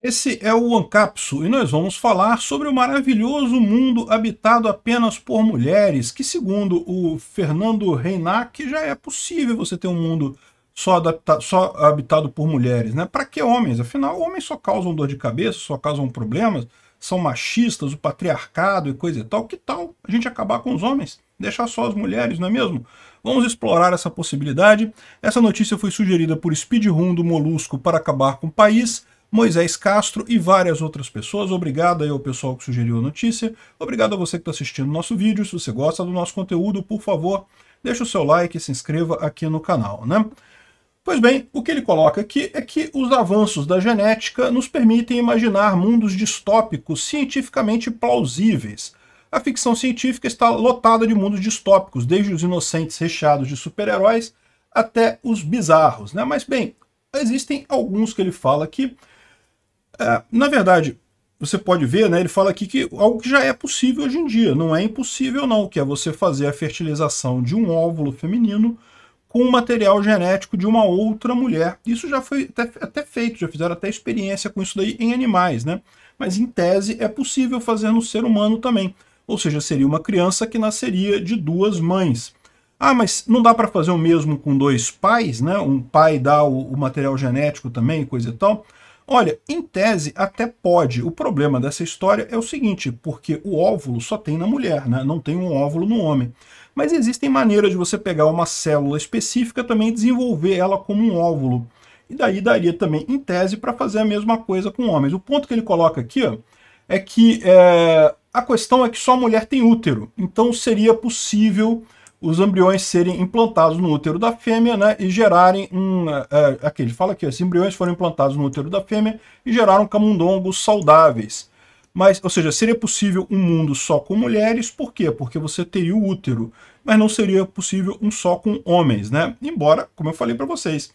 Esse é o AnCapsu e nós vamos falar sobre o maravilhoso mundo habitado apenas por mulheres, que segundo o Fernando Reinac já é possível você ter um mundo só habitado por mulheres, né? Para que homens? Afinal, homens só causam dor de cabeça, só causam problemas, são machistas, o patriarcado e coisa e tal. Que tal a gente acabar com os homens? Deixar só as mulheres, não é mesmo? Vamos explorar essa possibilidade. Essa notícia foi sugerida por Speedrun do Molusco para acabar com o país, Moisés Castro e várias outras pessoas. Obrigado aí ao pessoal que sugeriu a notícia. Obrigado a você que está assistindo o nosso vídeo. Se você gosta do nosso conteúdo, por favor, deixa o seu like e se inscreva aqui no canal, né? Pois bem, o que ele coloca aqui é que os avanços da genética nos permitem imaginar mundos distópicos cientificamente plausíveis. A ficção científica está lotada de mundos distópicos, desde os inocentes recheados de super-heróis até os bizarros, né? Mas bem, existem alguns que ele fala aqui. Na verdade, você pode ver, né, ele fala aqui que algo que já é possível hoje em dia, não é impossível não, que é você fazer a fertilização de um óvulo feminino com o material genético de uma outra mulher. Isso já foi até feito, já fizeram até experiência com isso daí em animais, né? Mas em tese é possível fazer no ser humano também, ou seja, seria uma criança que nasceria de duas mães. Ah, mas não dá para fazer o mesmo com dois pais, né? Um pai dá o material genético também, coisa e tal. Olha, em tese até pode. O problema dessa história é o seguinte, porque o óvulo só tem na mulher, né? Não tem um óvulo no homem. Mas existem maneiras de você pegar uma célula específica também e desenvolver ela como um óvulo. E daí daria também, em tese, para fazer a mesma coisa com homens. O ponto que ele coloca aqui, ó, é que a questão é que só a mulher tem útero. Então seria possível os embriões serem implantados no útero da fêmea, né, e gerarem um... aqui ele fala que os embriões foram implantados no útero da fêmea e geraram camundongos saudáveis. Mas, ou seja, seria possível um mundo só com mulheres, por quê? Porque você teria o útero, mas não seria possível um só com homens, né? Embora, como eu falei para vocês,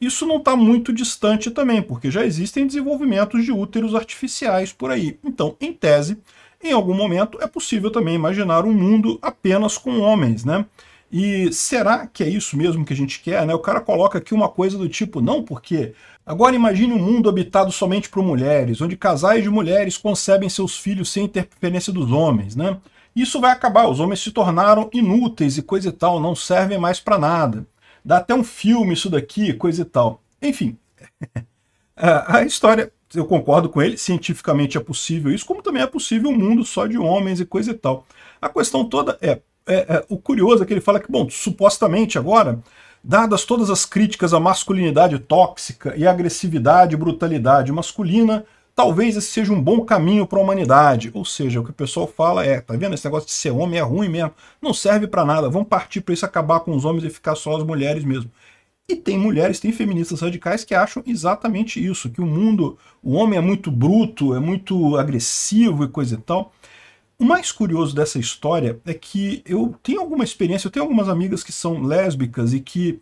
isso não está muito distante também, porque já existem desenvolvimentos de úteros artificiais por aí. Então, em tese, em algum momento é possível também imaginar um mundo apenas com homens, né? E será que é isso mesmo que a gente quer, né? O cara coloca aqui uma coisa do tipo, não, porque agora imagine um mundo habitado somente por mulheres, onde casais de mulheres concebem seus filhos sem interferência dos homens, né? Isso vai acabar, os homens se tornaram inúteis e coisa e tal, não servem mais para nada. Dá até um filme isso daqui, coisa e tal. Enfim, a história... Eu concordo com ele, cientificamente é possível isso, como também é possível um mundo só de homens e coisa e tal. A questão toda é o curioso é que ele fala que, bom, supostamente agora, dadas todas as críticas à masculinidade tóxica e à agressividade e brutalidade masculina, talvez esse seja um bom caminho para a humanidade. Ou seja, o que o pessoal fala é, tá vendo, esse negócio de ser homem é ruim mesmo, não serve para nada, vamos partir para isso, acabar com os homens e ficar só as mulheres mesmo. E tem mulheres, tem feministas radicais que acham exatamente isso, que o mundo, o homem é muito bruto, é muito agressivo e coisa e tal. O mais curioso dessa história é que eu tenho alguma experiência, eu tenho algumas amigas que são lésbicas e que...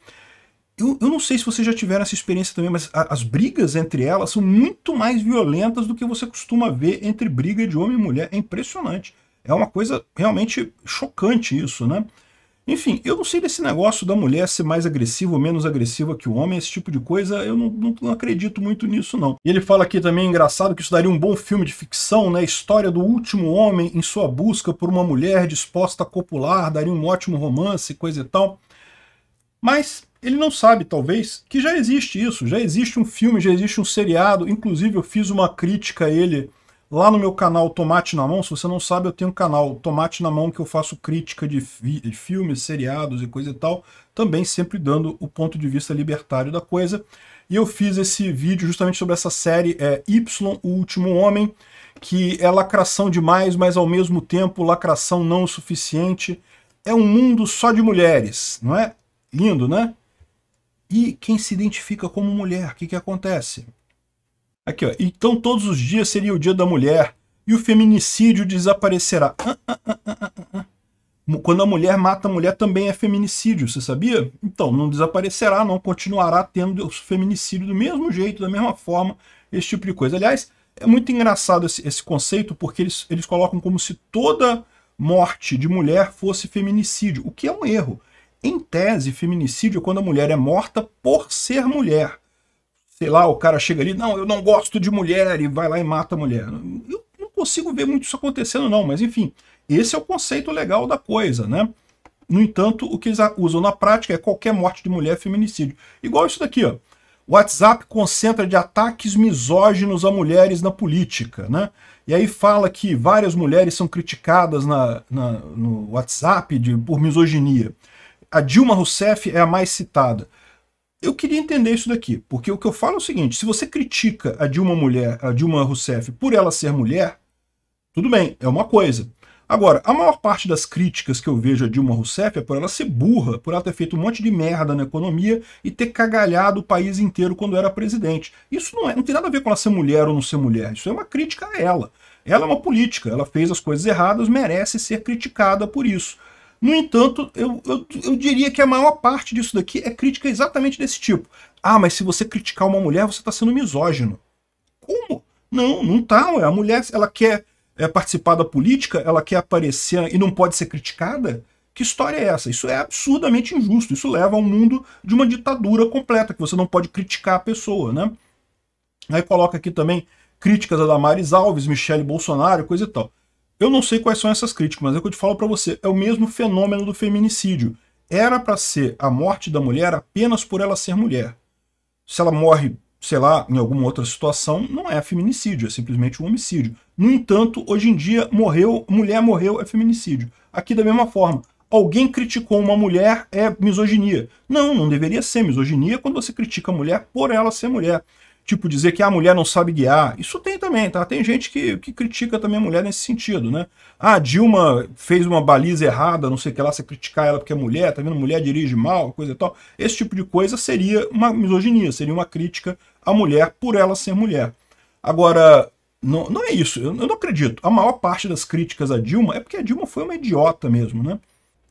Eu não sei se vocês já tiveram essa experiência também, mas as brigas entre elas são muito mais violentas do que você costuma ver entre briga de homem e mulher. É impressionante. É uma coisa realmente chocante isso, né? Enfim, eu não sei desse negócio da mulher ser mais agressiva ou menos agressiva que o homem, esse tipo de coisa, eu não acredito muito nisso, não. E ele fala aqui também, engraçado, que isso daria um bom filme de ficção, né? História do último homem em sua busca por uma mulher disposta a copular, daria um ótimo romance, coisa e tal. Mas ele não sabe, talvez, que já existe isso, já existe um filme, já existe um seriado, inclusive eu fiz uma crítica a ele lá no meu canal Tomate na Mão. Se você não sabe, eu tenho um canal Tomate na Mão que eu faço crítica de filmes, seriados e coisa e tal, também sempre dando o ponto de vista libertário da coisa. E eu fiz esse vídeo justamente sobre essa série Y, O Último Homem, que é lacração demais, mas ao mesmo tempo lacração não o suficiente. É um mundo só de mulheres, não é? Lindo, né? E quem se identifica como mulher, o que acontece? Aqui, ó. Então todos os dias seria o dia da mulher e o feminicídio desaparecerá. Quando a mulher mata a mulher também é feminicídio, você sabia? Então, não desaparecerá, não, continuará tendo o feminicídio do mesmo jeito, da mesma forma, esse tipo de coisa. Aliás, é muito engraçado esse conceito, porque eles colocam como se toda morte de mulher fosse feminicídio, o que é um erro. Em tese, feminicídio é quando a mulher é morta por ser mulher. sei lá, o cara chega ali, não, eu não gosto de mulher, e vai lá e mata a mulher. Eu não consigo ver muito isso acontecendo não, mas enfim, esse é o conceito legal da coisa, né? No entanto, o que eles usam na prática é qualquer morte de mulher é feminicídio. Igual isso daqui, ó. WhatsApp concentra de ataques misóginos a mulheres na política, né? E aí fala que várias mulheres são criticadas no WhatsApp por misoginia. A Dilma Rousseff é a mais citada. Eu queria entender isso daqui, porque o que eu falo é o seguinte, se você critica a Dilma Rousseff por ela ser mulher, tudo bem, é uma coisa. Agora, a maior parte das críticas que eu vejo a Dilma Rousseff é por ela ser burra, por ela ter feito um monte de merda na economia e ter cagalhado o país inteiro quando era presidente. Isso não tem nada a ver com ela ser mulher ou não ser mulher, isso é uma crítica a ela. Ela é uma política, ela fez as coisas erradas, merece ser criticada por isso. No entanto, eu diria que a maior parte disso daqui é crítica exatamente desse tipo. Ah, mas se você criticar uma mulher, você está sendo misógino. Como? Não, não tá, ué. A mulher, ela quer... participar da política, ela quer aparecer e não pode ser criticada? Que história é essa? Isso é absurdamente injusto, isso leva ao mundo de uma ditadura completa, que você não pode criticar a pessoa, né? Aí coloca aqui também críticas a Damares Alves, Michele Bolsonaro, coisa e tal. Eu não sei quais são essas críticas, mas é o que eu te falo pra você, é o mesmo fenômeno do feminicídio. Era pra ser a morte da mulher apenas por ela ser mulher. Se ela morre, sei lá, em alguma outra situação, não é feminicídio, é simplesmente um homicídio. No entanto, hoje em dia, mulher morreu é feminicídio. Aqui da mesma forma, alguém criticou uma mulher é misoginia. Não, não deveria ser misoginia quando você critica a mulher por ela ser mulher. Tipo, dizer que a mulher não sabe guiar. Isso tem também, tá? Tem gente que critica também a mulher nesse sentido, né? Ah, Dilma fez uma baliza errada, não sei o que lá, você criticar ela porque é mulher, tá vendo? Mulher dirige mal, coisa e tal. Esse tipo de coisa seria uma misoginia, seria uma crítica à mulher por ela ser mulher. Agora, não é isso, eu não acredito. A maior parte das críticas à Dilma é porque a Dilma foi uma idiota mesmo, né?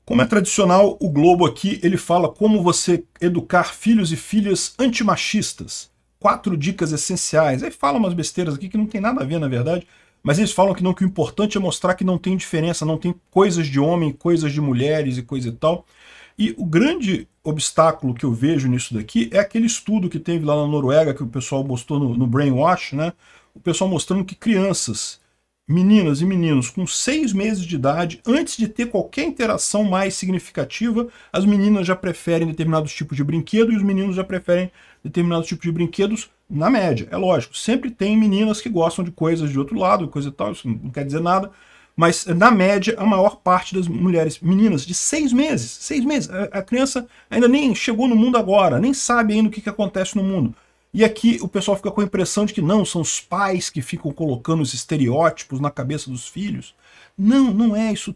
Como é tradicional, o Globo aqui, ele fala como você educar filhos e filhas antimachistas. 4 dicas essenciais. Aí falam umas besteiras aqui que não tem nada a ver, na verdade, mas eles falam que não, que o importante é mostrar que não tem diferença, não tem coisas de homem, coisas de mulheres e coisa e tal. E o grande obstáculo que eu vejo nisso daqui é aquele estudo que teve lá na Noruega, que o pessoal mostrou no Brainwash, né? O pessoal mostrando que crianças, meninas e meninos com 6 meses de idade, antes de ter qualquer interação mais significativa, as meninas já preferem determinados tipos de brinquedos e os meninos já preferem determinados tipos de brinquedos na média. É lógico, sempre tem meninas que gostam de coisas de outro lado, coisa e tal, isso não quer dizer nada, mas na média a maior parte das mulheres, meninas de 6 meses, a criança ainda nem chegou no mundo agora, nem sabe ainda o que acontece no mundo. E aqui o pessoal fica com a impressão de que não, são os pais que ficam colocando os estereótipos na cabeça dos filhos. Não, não é, isso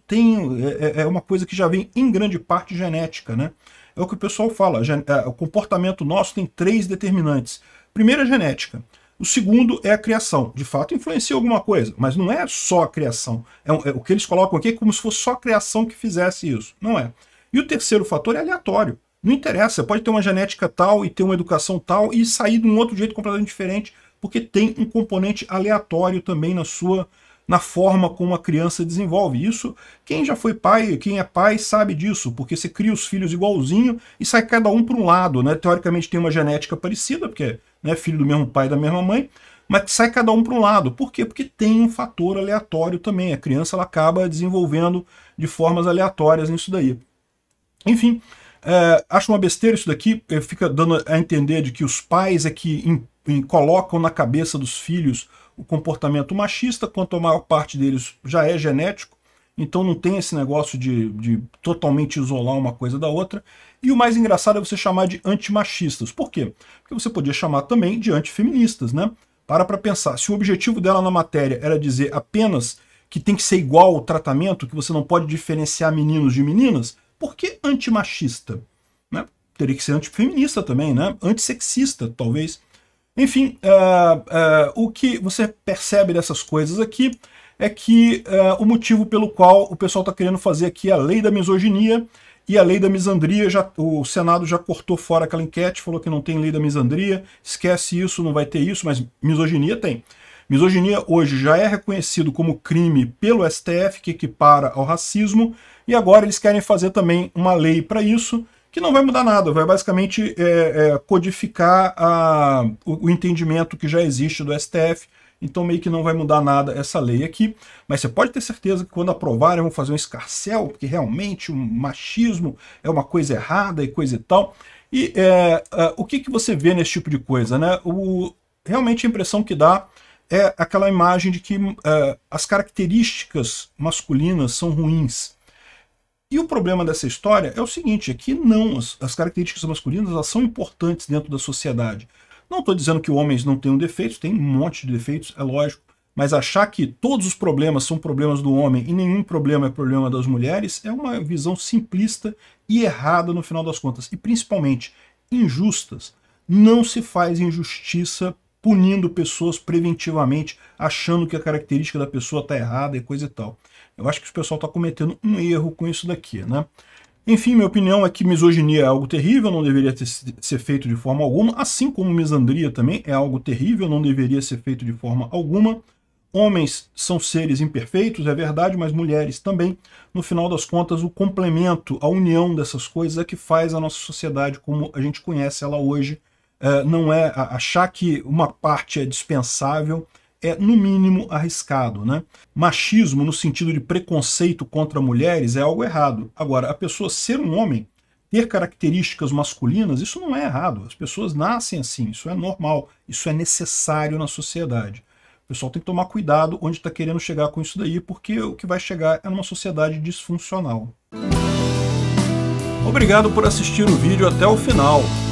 é uma coisa que já vem em grande parte genética, né? É o que o pessoal fala, o comportamento nosso tem 3 determinantes. Primeiro é a genética, o segundo é a criação. De fato, influencia alguma coisa, mas não é só a criação. É o que eles colocam aqui é como se fosse só a criação que fizesse isso, não é. E o terceiro fator é aleatório. Não interessa, você pode ter uma genética tal e ter uma educação tal e sair de um outro jeito completamente diferente, porque tem um componente aleatório também na forma como a criança desenvolve. Isso, quem já foi pai, quem é pai sabe disso, porque você cria os filhos igualzinho e sai cada um para um lado, né? Teoricamente tem uma genética parecida, porque é filho do mesmo pai e da mesma mãe, mas sai cada um para um lado. Por quê? Porque tem um fator aleatório também. A criança ela acaba desenvolvendo de formas aleatórias nisso daí. Enfim... acho uma besteira isso daqui, fica dando a entender de que os pais é que colocam na cabeça dos filhos o comportamento machista, quanto a maior parte deles já é genético, então não tem esse negócio de totalmente isolar uma coisa da outra. E o mais engraçado é você chamar de antimachistas. Por quê? Porque você podia chamar também de antifeministas, né? Para pensar, se o objetivo dela na matéria era dizer apenas que tem que ser igual o tratamento, que você não pode diferenciar meninos de meninas, por que antimachista? Né? Teria que ser antifeminista também, né? Antissexista, talvez. Enfim, o que você percebe dessas coisas aqui é que o motivo pelo qual o pessoal está querendo fazer aqui a lei da misoginia e a lei da misandria, o Senado já cortou fora aquela enquete, falou que não tem lei da misandria, esquece isso, não vai ter isso, mas misoginia tem. Misoginia hoje já é reconhecido como crime pelo STF, que equipara ao racismo, e agora eles querem fazer também uma lei para isso, que não vai mudar nada, vai basicamente codificar o entendimento que já existe do STF, então meio que não vai mudar nada essa lei aqui, mas você pode ter certeza que quando aprovarem vão fazer um escarcéu, porque realmente o machismo é uma coisa errada e coisa e tal, e o que, que você vê nesse tipo de coisa, né? Realmente a impressão que dá é aquela imagem de que as características masculinas são ruins. E o problema dessa história é o seguinte, é que não, as características masculinas elas são importantes dentro da sociedade. Não estou dizendo que homens não tenham defeitos, tem um monte de defeitos, é lógico, mas achar que todos os problemas são problemas do homem e nenhum problema é problema das mulheres é uma visão simplista e errada no final das contas, e principalmente injustas. Não se faz injustiça punindo pessoas preventivamente, achando que a característica da pessoa está errada e coisa e tal. Eu acho que o pessoal está cometendo um erro com isso daqui, né? Enfim, minha opinião é que misoginia é algo terrível, não deveria ser feito de forma alguma, assim como misandria também é algo terrível, não deveria ser feito de forma alguma. Homens são seres imperfeitos, é verdade, mas mulheres também. No final das contas, o complemento, a união dessas coisas é que faz a nossa sociedade como a gente conhece ela hoje. Não é achar que uma parte é dispensável, é no mínimo arriscado, né? Machismo no sentido de preconceito contra mulheres é algo errado. Agora, a pessoa ser um homem, ter características masculinas, isso não é errado. As pessoas nascem assim, isso é normal, isso é necessário na sociedade. O pessoal tem que tomar cuidado onde está querendo chegar com isso daí, porque o que vai chegar é numa sociedade disfuncional. Obrigado por assistir o vídeo até o final.